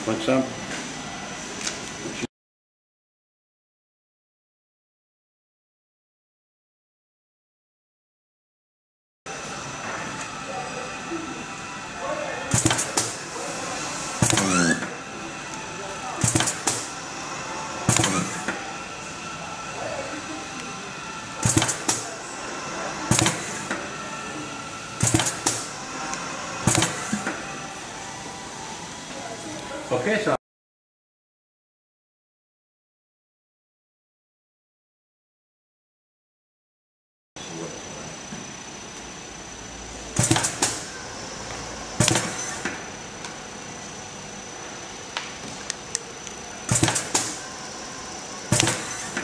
For example, okay, so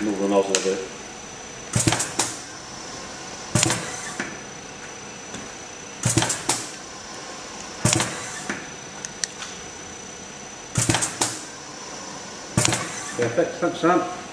move the nozzle a bit. Perfect, thanks Sam.